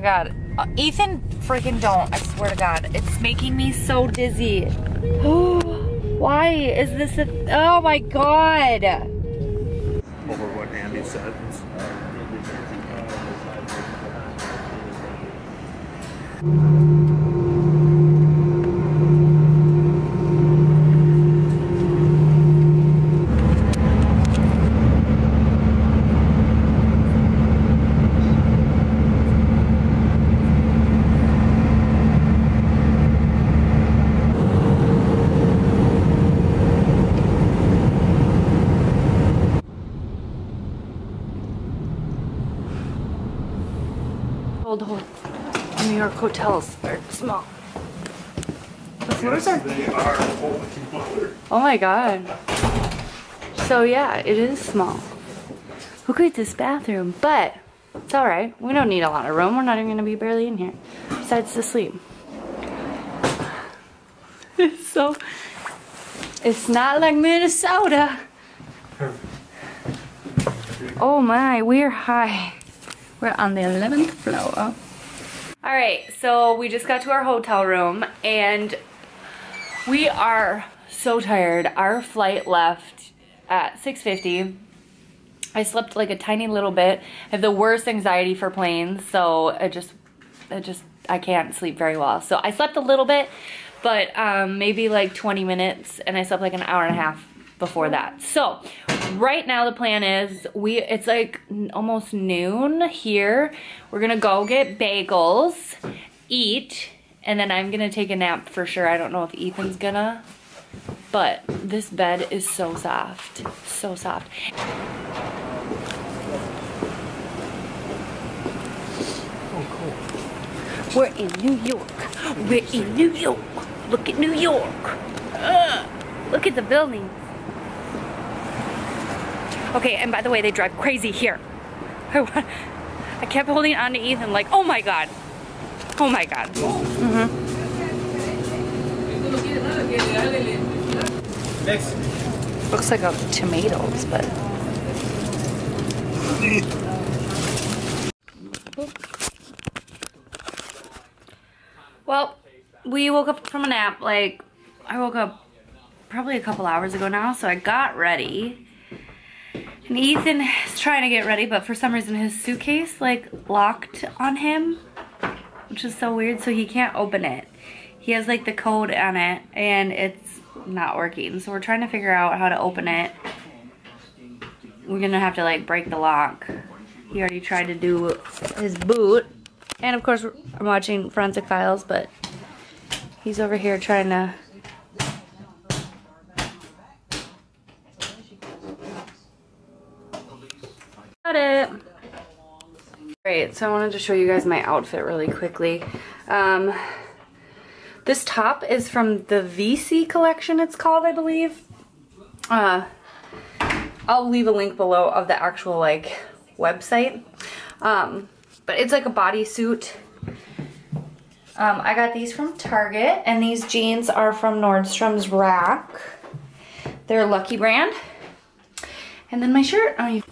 my God. Ethan, freaking don't. I swear to God. It's making me so dizzy. Why is this a... Oh, my God. Over what Andy said. New York hotels are small. The floors are... They are holy. Oh my God. So yeah, it is small. Look at this bathroom, but it's all right. We don't need a lot of room. We're not even gonna be barely in here, besides to sleep. So it's not like Minnesota. Oh my, we're high. We're on the 11th floor. All right, so we just got to our hotel room and we are so tired. Our flight left at 6:50. I slept like a tiny little bit. I have the worst anxiety for planes, so I can't sleep very well. So I slept a little bit, but maybe like 20 minutes, and I slept like an hour and a half before that. So right now the plan is it's like almost noon here. We're gonna go get bagels, eat, and then I'm gonna take a nap for sure. I don't know if Ethan's gonna, but this bed is so soft, so soft. Oh, cool. We're in New York. We're in New York. Look at New York. Look at the building. Okay, and by the way, they drive crazy here. I kept holding on to Ethan like, oh my God. Oh my God. Mm-hmm. Next. Looks like tomatoes, but. Well, we woke up from a nap. Like, I woke up probably a couple hours ago now, so I got ready. And Ethan is trying to get ready, but for some reason his suitcase like locked on him, which is so weird, so he can't open it. He has like the code on it and it's not working. So we're trying to figure out how to open it. We're gonna have to like break the lock. He already tried to do his boot. And of course I'm watching Forensic Files, but he's over here trying to it. Great, so I wanted to show you guys my outfit really quickly. This top is from the VICI collection, it's called, I believe. I'll leave a link below of the actual like website. But it's like a bodysuit. I got these from Target, and these jeans are from Nordstrom's rack. They're Lucky Brand. And then my shirt. Oh,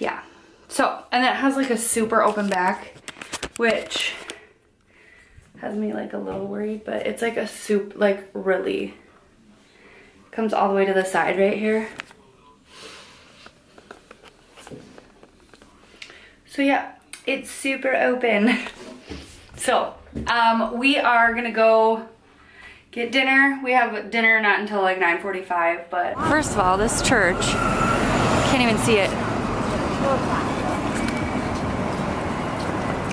yeah, so, and it has like a super open back, which has me like a little worried, but it's like a like really comes all the way to the side right here. So yeah, it's super open. So, we are gonna go get dinner. We have dinner not until like 9:45, but. First of all, this church, can't even see it.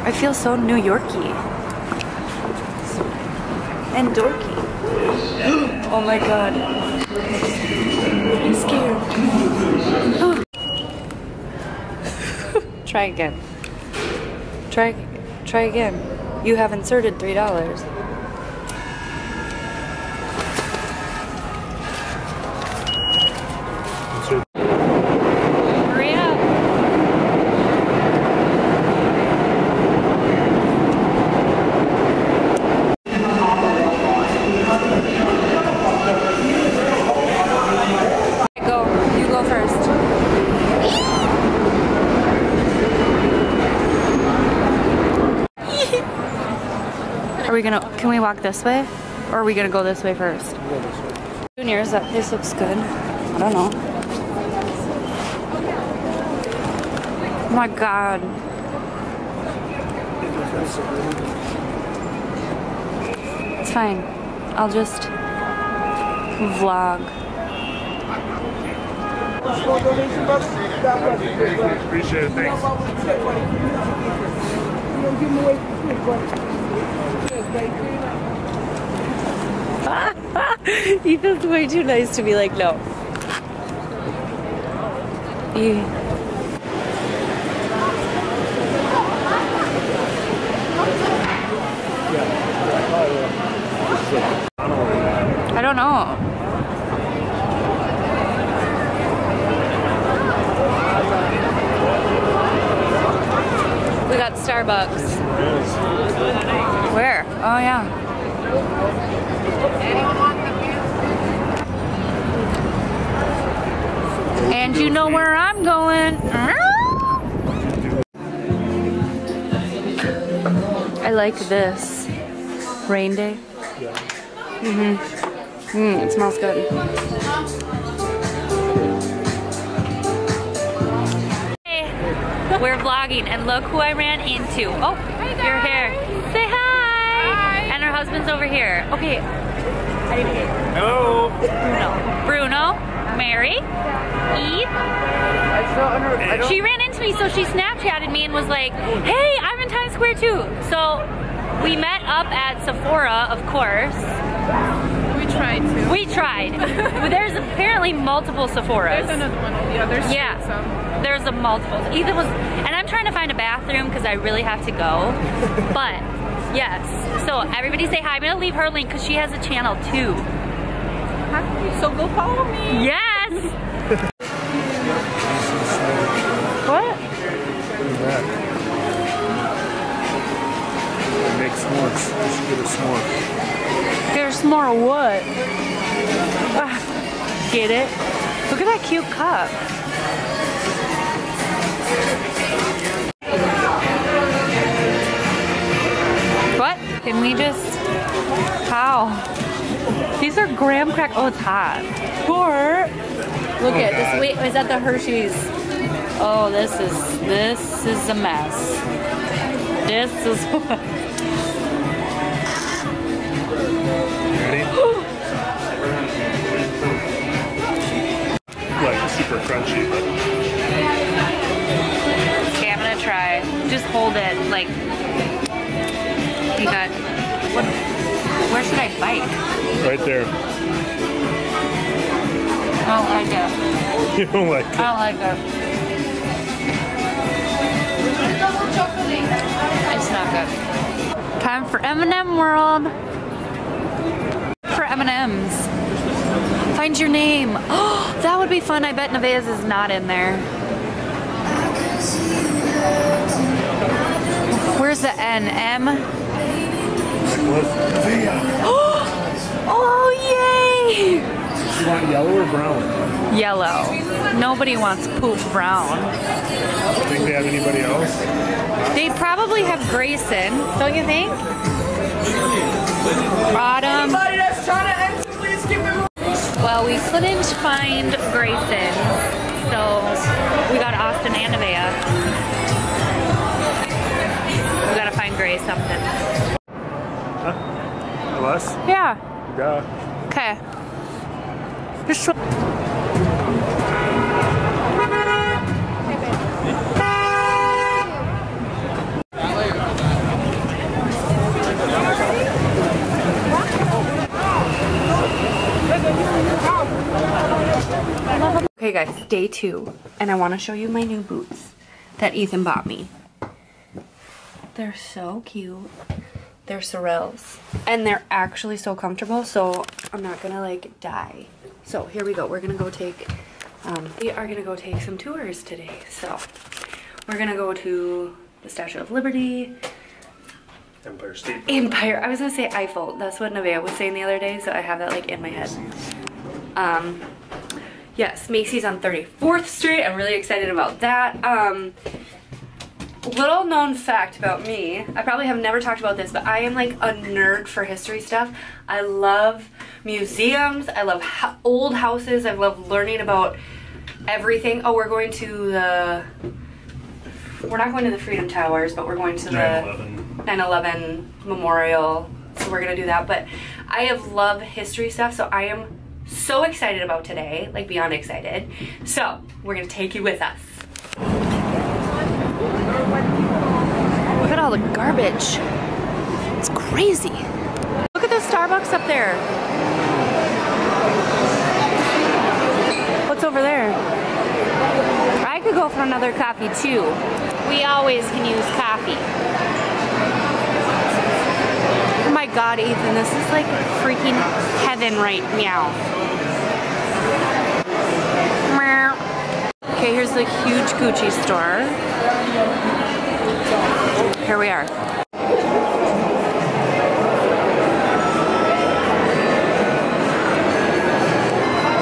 I feel so New Yorky and dorky. Oh my God, I'm scared. Try again. Try again. You have inserted $3. Can we walk this way? Or are we gonna go this way first? Go this way. Juniors, that place looks good. I don't know. Oh my God. It's fine. I'll just vlog. Appreciate it, thanks. Ethan's way too nice to be like, no. Yeah. I don't know. We got Starbucks. Where? Oh yeah. And you know where I'm going. I like this. Rain day. Mm-hmm. Mm, it smells good. Hey, we're vlogging and look who I ran into. Oh, you're here. Say hi. And her husband's over here. Okay. Hello. Bruno. Mary. Eve. She ran into me, so she Snapchatted me and was like, hey, I'm in Times Square too. So we met up at Sephora, of course. We tried to. We tried. But there's apparently multiple Sephoras. There's another one on the other side. Yeah, so. There's a multiple. Ethan was, and I'm trying to find a bathroom because I really have to go. But yes, so everybody say hi. I'm gonna leave her link because she has a channel too. So go follow me. Yes. S'mores. Just get a s'more. Get a s'more of what? Ah, get it? Look at that cute cup. What? Can we just... How? These are graham crack. Oh, it's hot. Or... Look at this. Wait, is that the Hershey's? Oh, this is a mess. This is what... Like super crunchy, but okay, I'm gonna try. Just hold it, like you got. What? Where should I bite? Right there. I don't like it. You don't like it. I don't like it. It's not good. Time for M&M World. For M&Ms. Find your name. Oh, that would be fun. I bet Nevaeh's is not in there. Where's the N? M? Oh, yay! Do you want yellow or brown? Yellow. Nobody wants poop brown. Do you think they have anybody else? They probably have Grayson, don't you think? Autumn. Anybody that's trying to enter, please give me more. Well, we couldn't find Grayson, so we got Austin and Nevaeh. We gotta find Gray something. Huh? Us? Yeah. Duh. Okay. Just okay guys, day two, and I want to show you my new boots that Ethan bought me. They're so cute. They're Sorels, and they're actually so comfortable, so I'm not gonna like die. So here we go. We're gonna go take, we are gonna go take some tours today. So we're gonna go to the Statue of Liberty. Empire State. Empire, I was gonna say Eiffel. That's what Nevaeh was saying the other day, so I have that like in my head. Yes, Macy's on 34th Street. I'm really excited about that. Little known fact about me, I probably have never talked about this, but I am like a nerd for history stuff. I love museums, I love old houses, I love learning about everything. Oh, we're going to the, we're not going to the Freedom Towers, but we're going to the 9/11 Memorial, so we're gonna do that. But I have loved history stuff, so I am so excited about today, like beyond excited. So we're gonna take you with us. Look at all the garbage. It's crazy. Look at the Starbucks up there. What's over there? I could go for another coffee too. We always can use coffee. Oh my God, Ethan, this is like freaking heaven right now. Okay, here's the huge Gucci store. Here we are.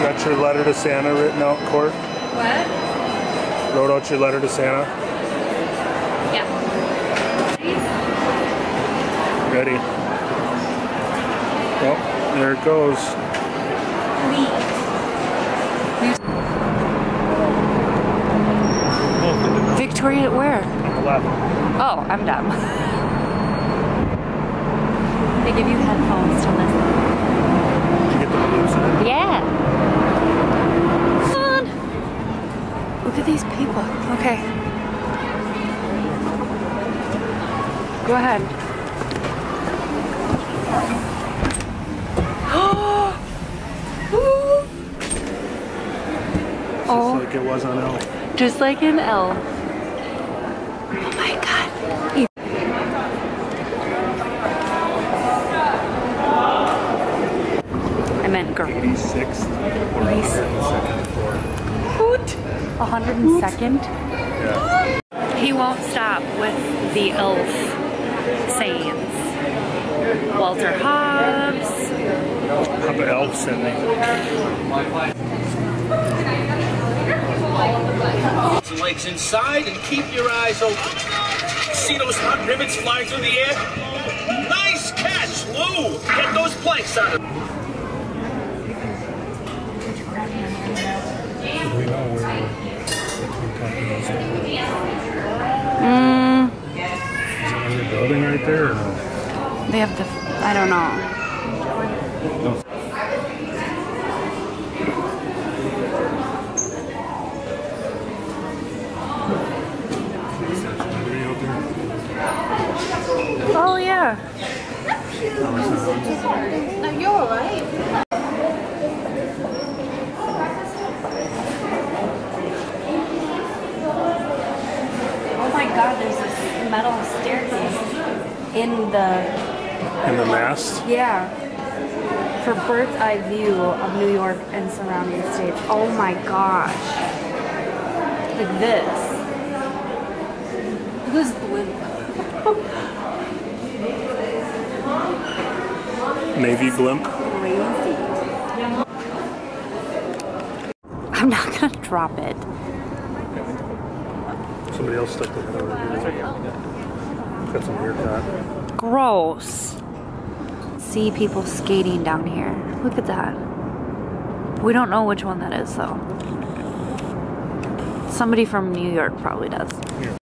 Got your letter to Santa written out, Court? What? Wrote out your letter to Santa? Yeah. Ready? Well, there it goes. Victoria at where? Left. Oh, I'm dumb. They give you headphones to listen. Did you get the blues in it? Yeah. Come on. Look at these people. Okay. Go ahead. Oh. Just like it was on Elf. Just like in Elf. Oh my God. I meant girl. 86th or 102nd floor. What? 102nd? Yeah. He won't stop with the Elf sayings. Walter Hobbs. How the Elf said me. Legs inside and keep your eyes open. See those hot rivets flying through the air? Nice catch, Lou! Get those planks out of it. Is it in the building right there or no? They have the... I don't know. No. Oh yeah. No, you're alright. Oh my God, there's this metal staircase in the mast? Yeah. For bird's eye view of New York and surrounding states. Oh my gosh. Like this. Who's blue? Navy blimp. I'm not gonna drop it. Somebody else stuck their head over here. Got some weird hat. Gross. See people skating down here. Look at that. We don't know which one that is though. Somebody from New York probably does. Yeah.